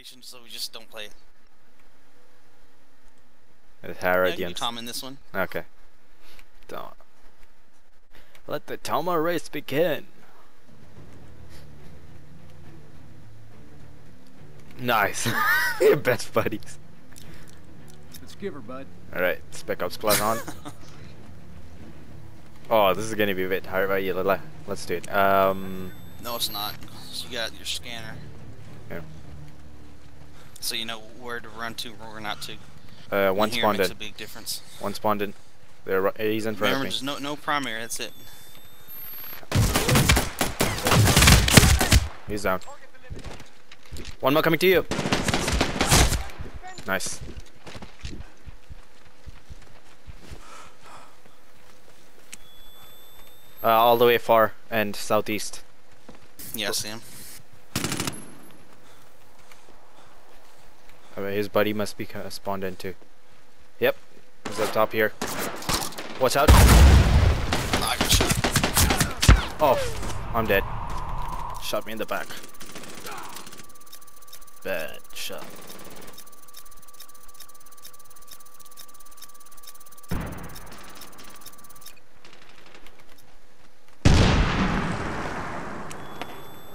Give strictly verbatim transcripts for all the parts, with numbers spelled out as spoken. rotation so we just don't play. It's Harrod. Yeah, you comment this one. Okay. Don't. Let the Toma race begin. Nice. You're best buddies. Let's give her, bud. Alright, Spec-ops class on. Oh, this is gonna be a bit hard, right? Yeah, let's do it. Um. No, it's not. You got your scanner. Yeah. So you know where to run to, where not to. Uh, one spawned in. Makes a big difference. One spawned in. There, he's in front of me. There's no, no primary. That's it. He's down. One more coming to you. Nice. Uh, all the way far and southeast. Yeah, I see him. Alright, his buddy must be kind of spawned in too. Yep, he's up top here. Watch out! Oh, I'm dead. Shot me in the back. Bad shot.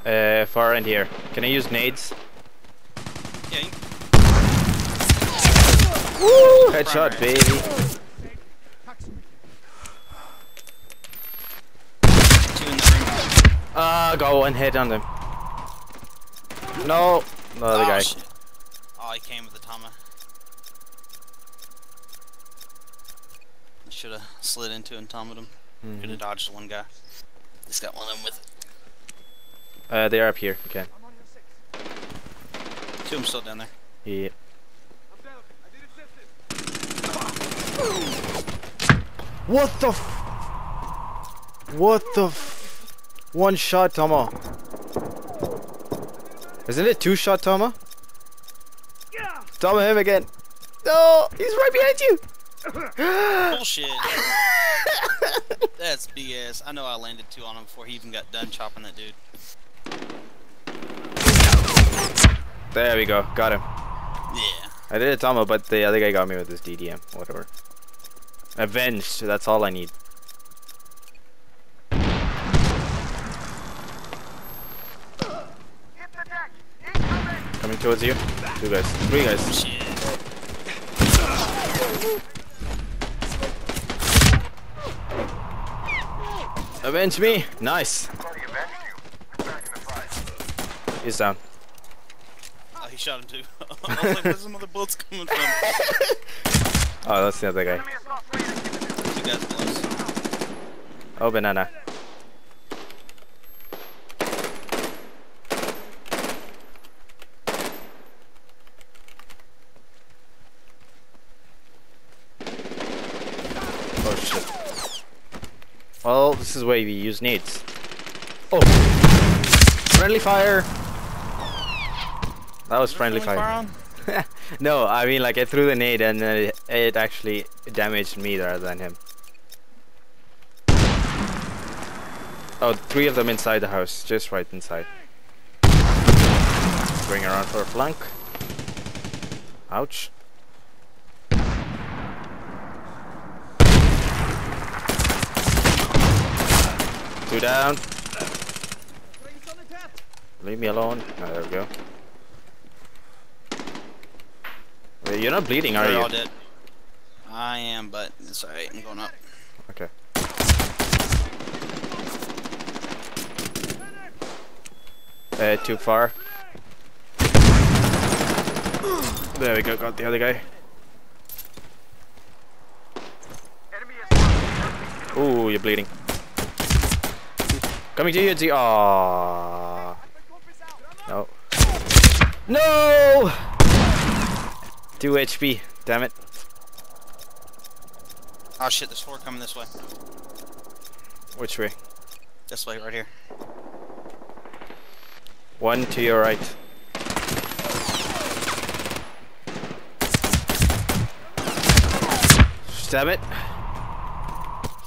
Uh, far end here. Can I use nades? Yeah. Woo! Headshot, baby. Ah, uh, got one hit on them. No, no, the other guy. Shit. Oh, he came with the Tama. Should have slid into and Toma'd him. Mm-hmm. Could have dodged one guy. He's got one of them with it. Uh, they're up here, okay. Two of them still down there. Yeah. What the f... What the f... One shot, Tama. Isn't it two shot, Tama? Yeah. Tama him again. No! He's right behind you! Bullshit. That's B S. I know I landed two on him before he even got done chopping that dude. There we go, got him. Yeah. I did a Tama, but the other guy got me with his D D M, whatever. Avenged, that's all I need. Hit the deck. Incoming. Coming towards you. Two guys. Three guys. Oh, shit. Avenge me! Nice! He's down. He shot him too. I was like, where's some other bullets coming from? Oh, that's the other guy. Two guys close. Oh, banana. Oh shit. Well, this is where we use nades. Oh! Friendly fire! That was friendly fire. No, I mean like I threw the nade and then it, it actually damaged me rather than him. Oh, three of them inside the house, just right inside. Bring around for a flank. Ouch. Two down. Leave me alone. Oh, there we go. You're not bleeding, are you? We're all dead. I am, but it's alright. I'm going up. Okay. Uh, too far. There we go. Got the other guy. Ooh, you're bleeding. Coming to you, G. Aww. No. No! two H P, damn it. Oh shit, there's four coming this way. Which way? This way, right here. One to your right. Damn it.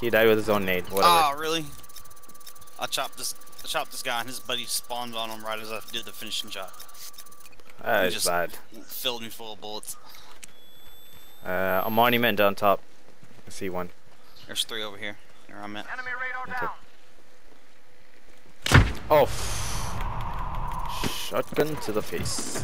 He died with his own nade. Whatever. Oh, really? I chopped this I chopped this guy and his buddy spawned on him right as I did the finishing shot. That is just bad. Filled me full of bullets. Uh, a monument down top. I see one. There's three over here. Here I'm at. Enemy radar down. Oh. Shotgun to the face.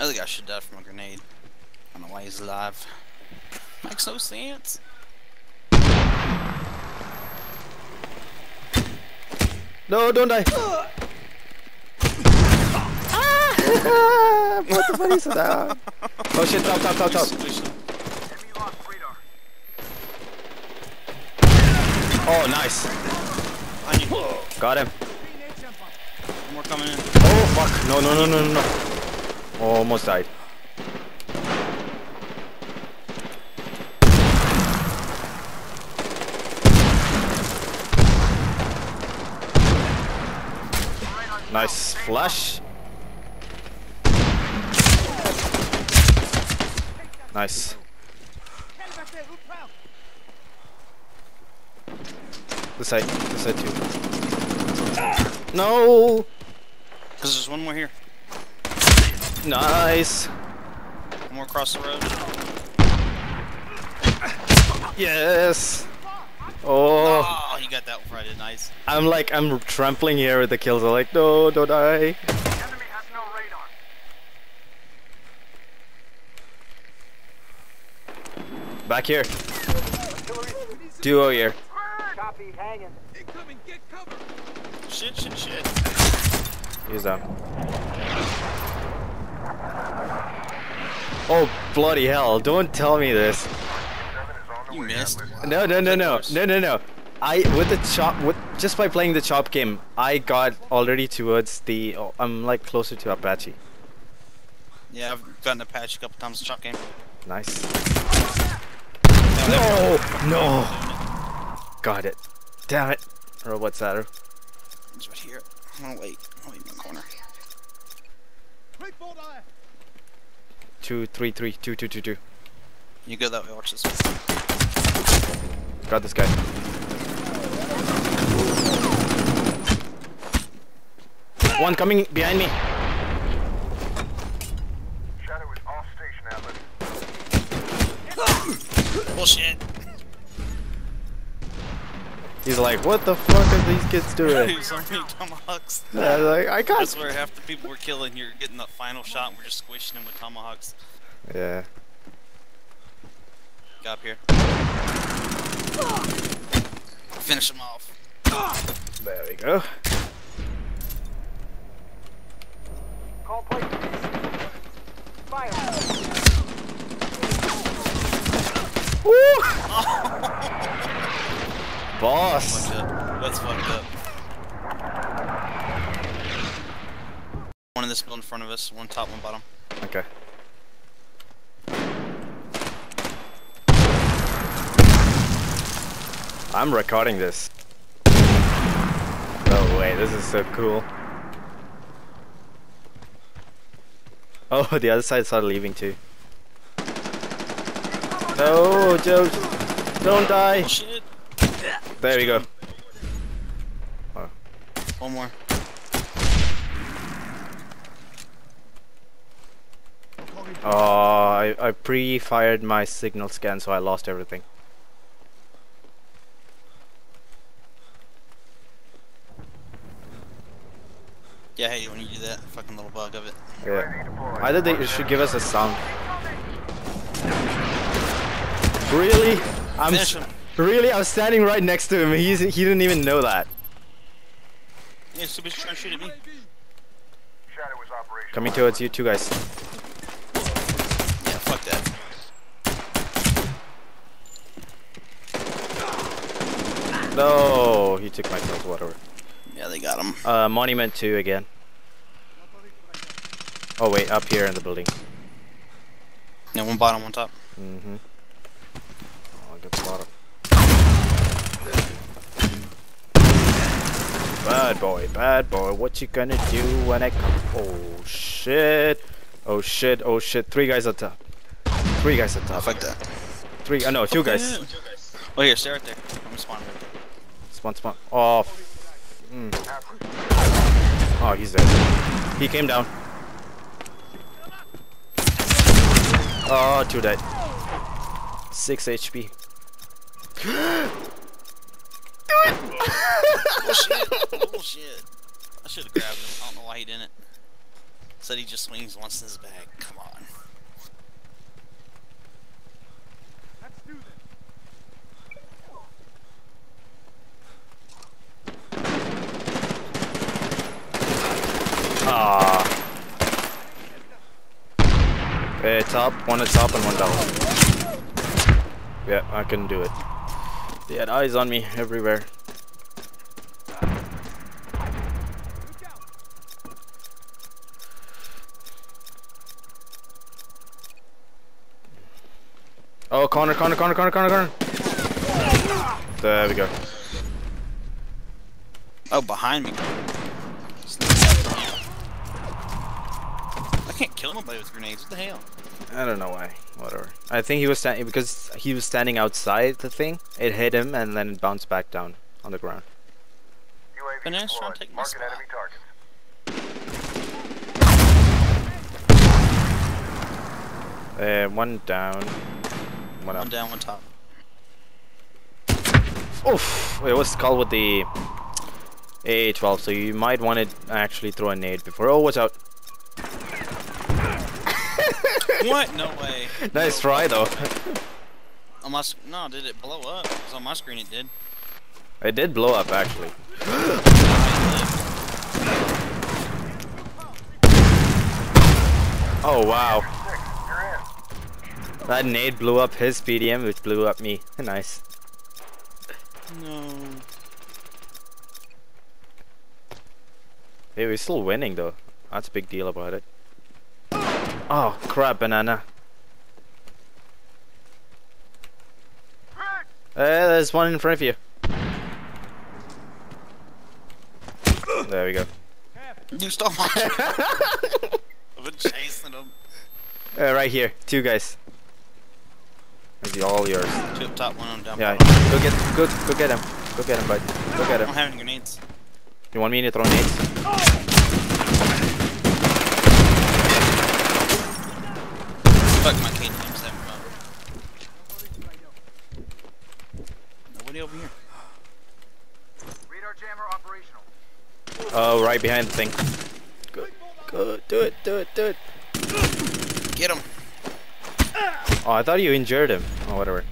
Other guy should die from a grenade. I don't know why he's alive. Makes no sense. No, don't die. Ah. Ah. What the fuck is that? Oh shit, top, top, top, top. Oh, nice. Got him. More coming in. Oh fuck. No, no, no, no, no, no. Oh, almost died. Nice flash. Nice. This side, this side too. Ah, no! Because there's one more here. Nice. One more across the road. Yes. Oh. Oh, you got that one right, nice. I'm like, I'm trampling here with the kills. I'm like, no, don't die. The enemy has no radar. Back here. Duo here. Copy, hanging. Incoming, get cover. Shit, shit, shit. He's down. Oh, bloody hell. Don't tell me this. You missed. No, no, no, no, no, no, no. I with the chop, with just by playing the chop game, I got already towards the. Oh, I'm like closer to Apache. Yeah, I've gotten Apache a couple times in the chop game. Nice. No, no, no. Got it. Damn it. Robot Satter. It's right here. I'm gonna wait. I'll wait in the corner. Two, three, three, two, two, two, two. You go that way. Watch this one. Got this guy. One coming behind me. Shadow is off station outlet. Bullshit. He's like, what the fuck are these kids doing? He was on me, tomahawks. I was like, I got. That's where half the people we're killing. You're getting that final shot, and we're just squishing them with tomahawks. Yeah. Got up here. Finish him off. There we go. Call play. Fire. Woo! Oh. Boss. That's fucked up. One in this build in front of us. One top, one bottom. Okay. I'm recording this. No way, this is so cool. Oh, the other side started leaving too. No, Joe, don't die. There we go. Oh. One more. Oh, I, I pre-fired my signal scan, so I lost everything. Yeah, hey, when you do that, fucking little bug of it. Yeah. Either they should give us a sound. Really? I'm really I was standing right next to him. He's, he didn't even know that. Yeah, so he's trying to shoot at me. Coming towards you, two guys. Yeah, fuck that. No, he took my kills, whatever. Yeah, they got him. Uh, Monument two again. Oh wait, up here in the building. Yeah, one bottom, one top. Mm-hmm. Oh, I got the bottom. Bad boy, bad boy, what you gonna do when I come? Oh shit. Oh shit, oh shit. Three guys up top. Three guys up top. Fuck that. Three, oh no, two guys. Oh, here, stay right there. I'm gonna spawn right there. Spawn, spawn. Oh. Mm. Oh, he's dead. He came down. Oh, two dead. Six H P. Do it! Bullshit. Bullshit. I should have grabbed him. I don't know why he didn't. Said he just swings once in his bag. Come on. Let's do this. Ah. Hey, top. One at top and one down. Yeah, I couldn't do it. They had eyes on me everywhere. Oh, corner, corner, corner, corner, corner, corner. There we go. Oh, behind me. I can't kill nobody with grenades. What the hell? I don't know why. Whatever. I think he was standing because he was standing outside the thing. It hit him and then it bounced back down on the ground. And I was trying to take my spot. Uh, one down. One, one down, one top. Oof! It was called with the A twelve, so you might want to actually throw a nade before. Oh, watch out! What? No way. Nice no try, way. Though. On my sc no, did it blow up? Because on my screen it did. It did blow up, actually. Oh, wow. That nade blew up his P D M, which blew up me. Nice. No. Hey, we're still winning though. That's a big deal about it. Oh crap, banana. Hey, there's one in front of you. There we go. You stole my. I've been chasing him. Uh, right here, two guys. It's all yours. Two up top, one on down. Yeah, go get, go, go get him, go get him, bud. Go get him. I don't have any grenades. You want me to throw nades? Fuck, my cane team's having fun. Nobody over here. Radar jammer operational. Oh, right behind the thing. Good, good, do it, do it, do it. Get him. Oh, I thought you injured him. Oh, whatever.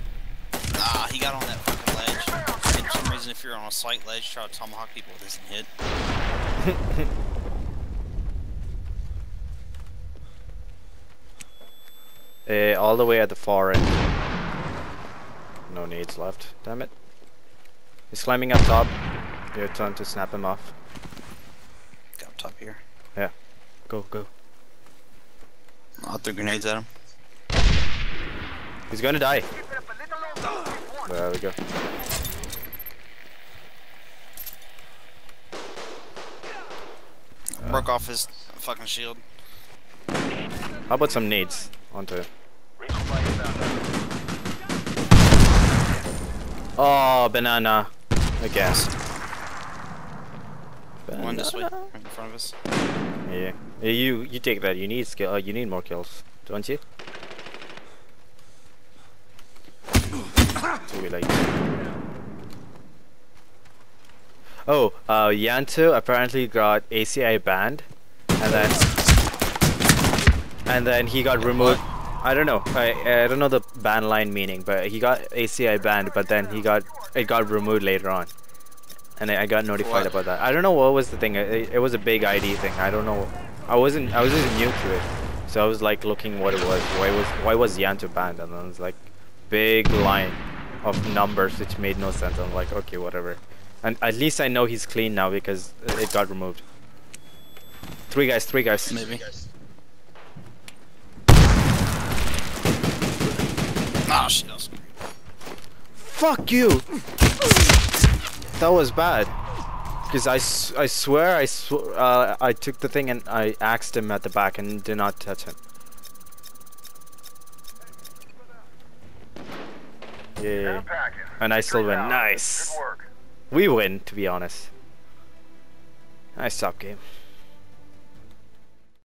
Ah, he got on that fucking ledge. And for some reason, if you're on a slight ledge, try to tomahawk people, it doesn't hit. Eh, uh, all the way at the far end. No nades left. Damn it. He's climbing up top. Your turn to snap him off. Got up top here. Yeah. Go, go. I'll throw grenades at him. He's gonna die. There we go. I broke uh, off his fucking shield. How about some nades onto him? Oh, banana. I guess. Banana. One this way, right in front of us. Yeah. You you take that. You need skill. Uh, you need more kills, don't you? Too late. Oh, uh, Yanto apparently got A C I banned, and then and then he got removed. I don't know. I I don't know the ban line meaning, but he got A C I banned. But then he got it got removed later on, and I, I got notified what? about that. I don't know what was the thing. It, it was a big I D thing. I don't know. I wasn't. I was just new to it, so I was like looking what it was. Why was why was Yanto banned? And then I was like, big line of numbers which made no sense. I'm like, okay, whatever. And at least I know he's clean now because it got removed. Three guys, three guys. Maybe. Ah, shit. Fuck you! That was bad. Because I, s I swear I, sw uh, I took the thing and I axed him at the back and did not touch him. Yeah. And I still win. Nice. We win, to be honest. Nice top game.